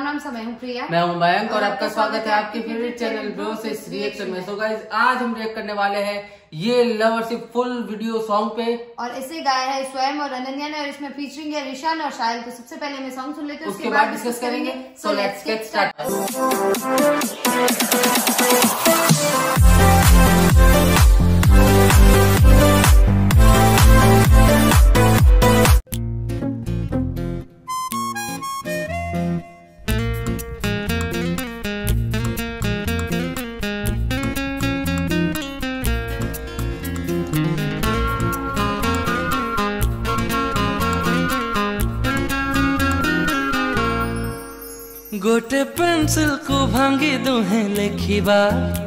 नाम से मैं हूँ प्रिया, मैं हूँ मयंक और आपका स्वागत है आपके फेवरेट चैनल ब्रोसिस रिएक्शन में। सो गाइस, आज हम रिएक्ट करने वाले हैं ये लवरशिप फुल वीडियो सॉन्ग पे, और इसे गाया है स्वयं और अनन्या ने और इसमें फीचरिंग है रिशान और शायल। तो सबसे पहले हमें सॉन्ग सुन लेते हैं, उसके बाद डिस्कस करेंगे। So let's get start. गोटे पेंसिल को भांगी दुहें लिखी बात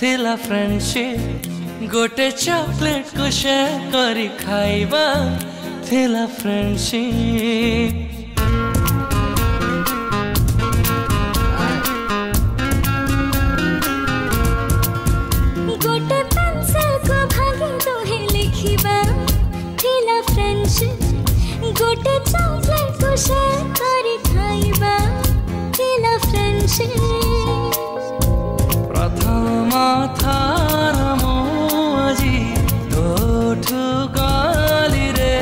थिला फ्रेंडशिप, गोटे चॉकलेट को शेयर करी खाइबा थिला फ्रेंडशिप। गोटे पेंसिल को भांगी दुहें लिखी बात थिला फ्रेंडशिप, गोटे चॉकलेट को शेयर करी खाइबा प्रथम थार मोजी दोठु गाली रे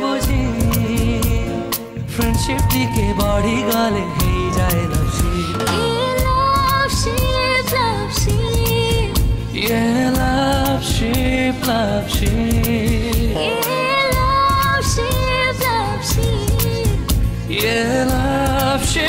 बुझी फ्रेंडशिप दी के बड़ी गाली है जाए लवशिप। ये लवशिप लवशिप, ये लवशिप Loveship।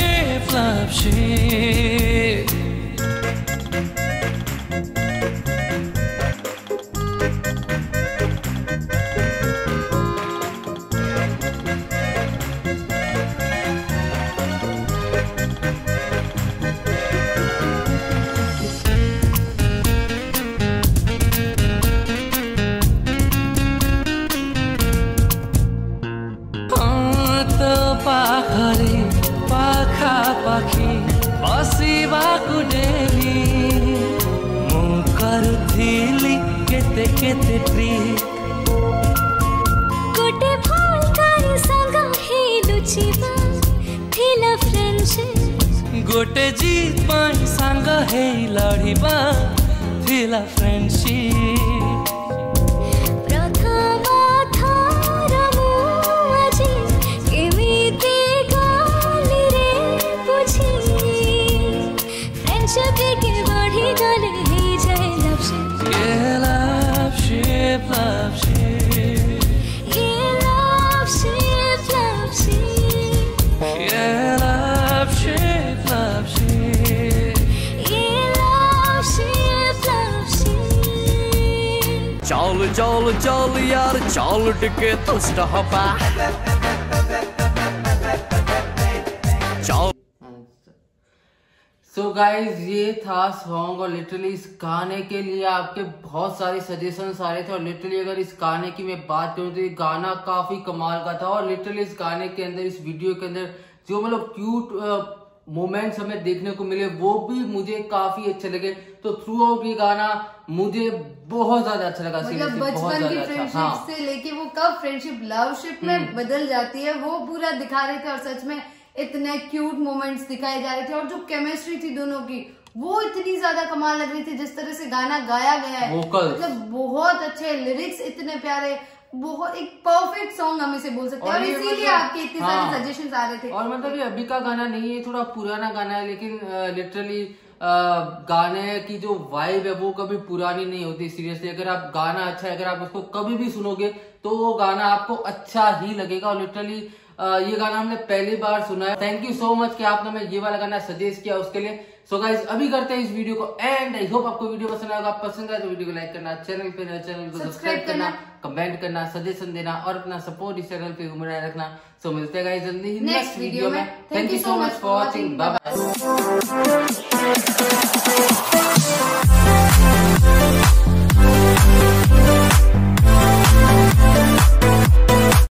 पाखी बसवा कुडेली मु करथिली केते केते प्री, गोटे फूल तारी संग हे लुचिबा थिला फ्रेंडशिप, गोटे जीत पाई संग हे लढीबा थिला फ्रेंडशिप। चल चल चल यार चल टिके तुष्ट हपा चल। सो गाइज, ये था सॉन्ग और लिटरली इस गाने के लिए आपके बहुत सारे सजेशंस आ रहे थे। और लिटरली अगर इस गाने की मैं बात करूं तो ये गाना काफी कमाल का था। और लिटरली इस गाने के अंदर, इस वीडियो के अंदर जो मतलब क्यूट मोमेंट्स हमें देखने को मिले वो भी मुझे काफी अच्छे लगे। तो थ्रू आउट ये गाना मुझे बहुत ज्यादा अच्छा लगा। मतलब बचपन की फ्रेंडशिप हाँ। से लेके वो कब फ्रेंडशिप लवशिप में बदल जाती है वो पूरा दिखा रहे थे। और सच में इतने क्यूट मोमेंट्स दिखाए जा रहे थे और जो केमिस्ट्री थी दोनों की वो इतनी ज्यादा कमाल लग रही थी। जिस तरह से गाना गाया गया है, मतलब बहुत अच्छे लिरिक्स, इतने प्यारे, बहुत एक परफेक्ट सॉन्ग हम इसे बोल सकते हैं। और इसीलिए आपके इतने सारे सजेशंस आ रहे थे। और मतलब ये अभी का गाना नहीं है, थोड़ा पुराना गाना है, लेकिन लिटरली गाने की जो वाइब है वो कभी पुरानी नहीं होती। सीरियसली अगर आप गाना अच्छा है, अगर आप उसको कभी भी सुनोगे तो वो गाना आपको अच्छा ही लगेगा। और लिटरली ये गाना हमने पहली बार सुना है। थैंक यू सो मच कि आपने हमें ये वाला गाना सजेस्ट किया उसके लिए। सो गाइस, अभी करते हैं इस वीडियो को एंड। आई होप आपको वीडियो पसंद आएगा। पसंद आए तो वीडियो को लाइक करना, चैनल को सब्सक्राइब करना, कमेंट करना, सजेशन देना और अपना सपोर्ट इस चैनल पे बनाए रखना। सो मिलते हैं गाइस जल्दी नेक्स्ट वीडियो में। Thank you so much for watching. Bye bye.